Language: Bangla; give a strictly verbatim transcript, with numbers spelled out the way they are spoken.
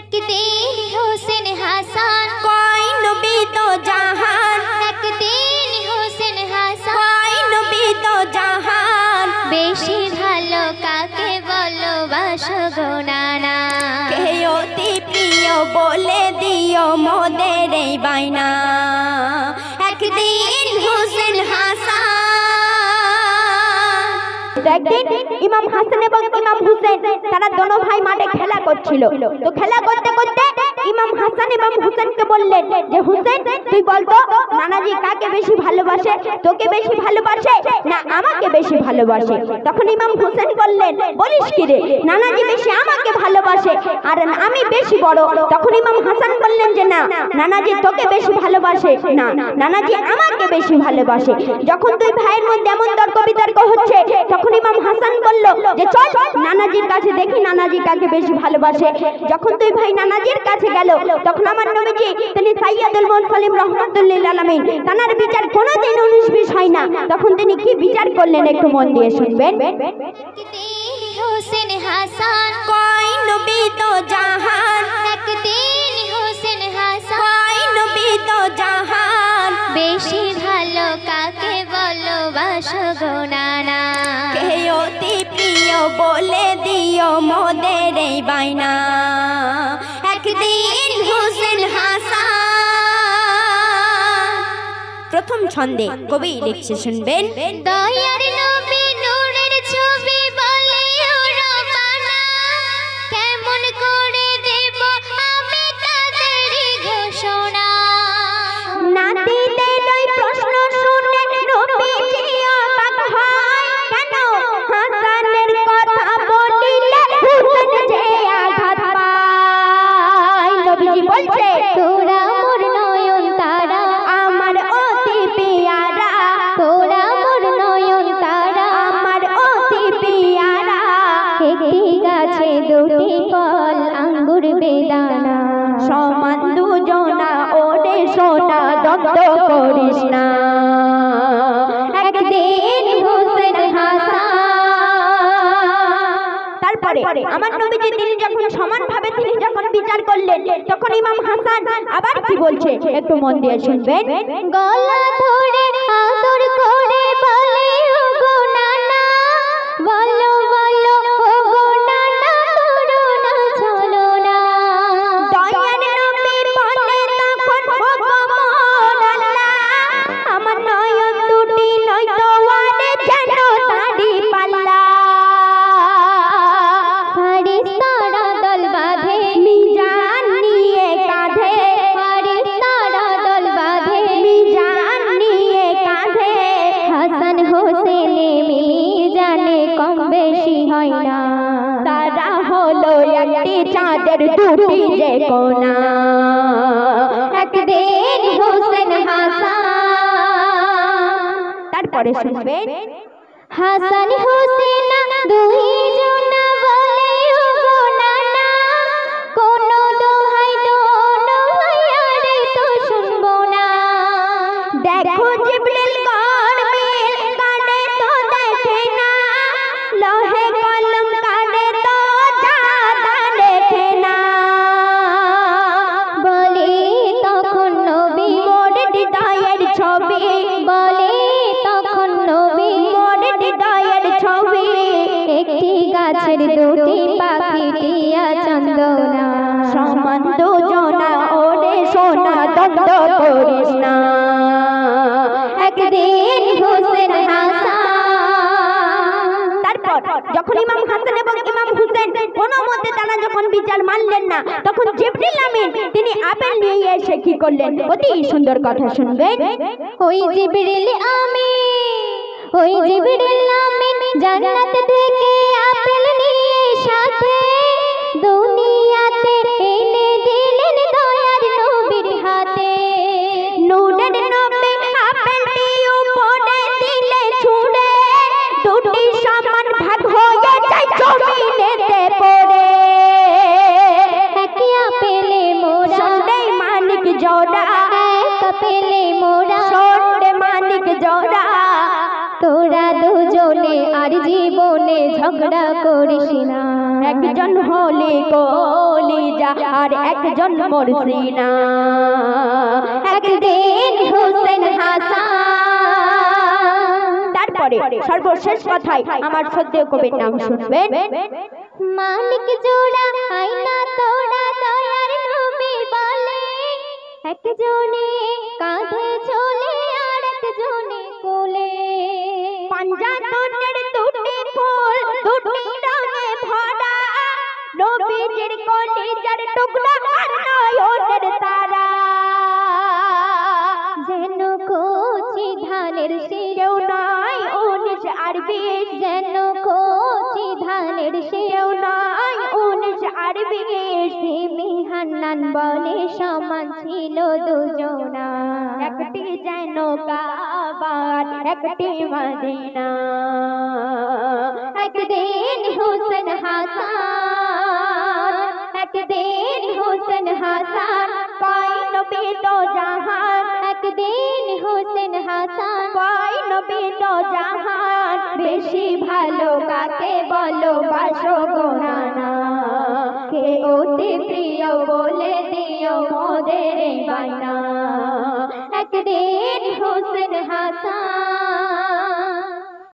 एक दिन हुसैन हसन कोई नबी तो जहान, एक दिन हुसैन हसन कोई नबी तो जहान। बेशी भालो काके बोलो बाशो गो नाना, के अति प्रिय बोले दियो मोदेर ए बायना। एक दिन हुसैन हसन। एक दिन इमाम हसन एवं इमाम हुसैन तारा दोनों भाई माटे खेला करछिलो। तो खेला करते करते इमाम हसन इमाम हुसैन के बोललेन जे हुसैन तुई बोल तो नानाजी काके बेशी ভালোবাসে, তোকে বেশি ভালোবাসে না আমাকে বেশি ভালোবাসে? তখন ইমাম হোসেন বললেন, বলিস কি রে, নানাজি বেশি আমাকে ভালোবাসে আর আমি বেশি বড়। তখন ইমাম হাসান বললেন যে না, নানাজি তোকে বেশি ভালোবাসে না, নানাজি আমাকে বেশি ভালোবাসে। যখন দুই ভাইয়ের মধ্যে এমন তর্ক বিতর্ক হচ্ছে তখন ইমাম হাসান বলল যে চল নানাজির কাছে দেখি নানাজি কাকে বেশি ভালোবাসে। যখন দুই ভাই নানাজির কাছে গেল তখন আমার নবীজি তিনি সাইয়্যিদুল মুরসালিন রাহমাতুল্লিল আলামিন তানার বিচার কোনোদিন উনিশ বিশ হয় না। তখন তিনি কি বিচার করলেন একটু মন দিয়ে শুনবেন। একদিন হোসেন হাসান কই নবী তো জাহান, একদিন হোসেন হাসান কই নবী তো জাহান। বেশি ভালো কাকে বলো বাসো গো নানা, কে অতি প্রিয় বলে দিও মোদের এই বাইনা। একদিন হোসেন হাসান। প্রথম ছন্দে কবি লিখছে শুনবেন। দয়ার নবী নূরের ছবি বলে ওরা বানা, কেমন করে দেব আমি তাদের ঘোষণা। নাতিদের ওই প্রশ্ন শুনে নবী কি অবাক হয়, কেন হাসানের কথা বলিলে হোসেন যে আঘাত পায়। নবীজি বলছে তোরা মোর নয়ন তারা আমার অতি পিয়ারা, তোরা মোর নয়ন তারা আমার অতি পিয়ারা। একটি গাছে দুটি ফল আঙ্গুর বেদানা, সমান দুজনা ওরে সোনা দগ্ধ করিস না। একদিন হোসেন হাসান। তারপরে আমার নবীজি তিনি যখন সমানভাবে তিনি যখন বিচার করলেন তখন ইমাম হাসান আবার কি বলছে একটু মন দিয়ে শুনবেন। গলা ধরে আদর করে বলে ও গো নানা, বলো বলো ও গো নানা তোরো না চলো না। দয়ার নবী বলে তখন ও গো মন আল্লাহ, আমার নয়ন দুটি নয় তোমারে যেন দাড়ি পাল্লা। ফারিস্তারা দল বাঁধে মিজান নিয়ে কাঁধে, ফারিস্তারা দল বাঁধে মিজান নিয়ে কাঁধে। হাসান হোসেনে মিজানে কম বেশি হয় না, তারা হলো একটি চাঁদের দুটি যে কোনা। একদিন হোসেন হাসান। তারপরে শুনবেন। হাসান হোসেন দুইজন গাছের দুটি পাখি টিয়া চন্দনা, সমান দুজনা ওরে সোনা দগ্ধ করিস না। একদিন হোসেন হাসান। তারপর যখন ইমাম হাসান এবং ইমাম হোসেন কোনো মধ্যে তারা যখন বিচার মানলেন না তখন জিবরিল আমিন তিনি আপেল নিয়ে এসে কি করলেন, অতি সুন্দর কথা শুনবেন। ওই জিবরিল আমিন, ওই জিবরিল আমিন জান্নাত থেকে আপেল নিয়ে সাথে দুনিয়াতে এনে দিলেন দয়ার নবীর হাতে। নূরের নবী আপেলটি উপরে দিলে ছুঁড়ে, দুটি সমান ভাগ হয়ে যায় জমিনেতে পড়ে। একই আপেলে মোরা সোনে মানিক জোড়া, এক আপেলে মোরা সোনে মানিক জোড়া। তোরা দুজনে আর জীবনে ঝগড়া করিস না। একজন হলে কলিজা আর একজন মোর সিনা। একদিন হোসেন হাসান। তারপরে সর্বশেষ কথাই আমার সদ্য কবির নাম শুনবেন। মানিক জোড়া আয়না তোড়া দয়ার নবী বলে, একজনে কাঁধে ঝোলে আর একজনে কোলে। পাঞ্জা ধনের দুটি ফুল দুটি রঙে ভরা, নবীজির কলিজার টুকরা আর নয়নের তারা। যেন কচি ধানের শিরেও নাই উনিশ আর বিশ, যেন কচি ধানের শিরেও নাই উনিশ আর বিশ। হান্নান বলে সমান ছিল দুজনা, একটি যেন কাবার একটি মদিনা। একদিন হোসেন হাসান, একদিন হোসেন হাসান কই নবী তো জাহান। একদিন হোসেন হাসান কই নবী তো জাহান। বেশি ভালো কাকে বলো বাসো গোনানা, কে অতি প্রিয় বলে দিও মোদের বাইনা। একদিন হোসেন হাসান।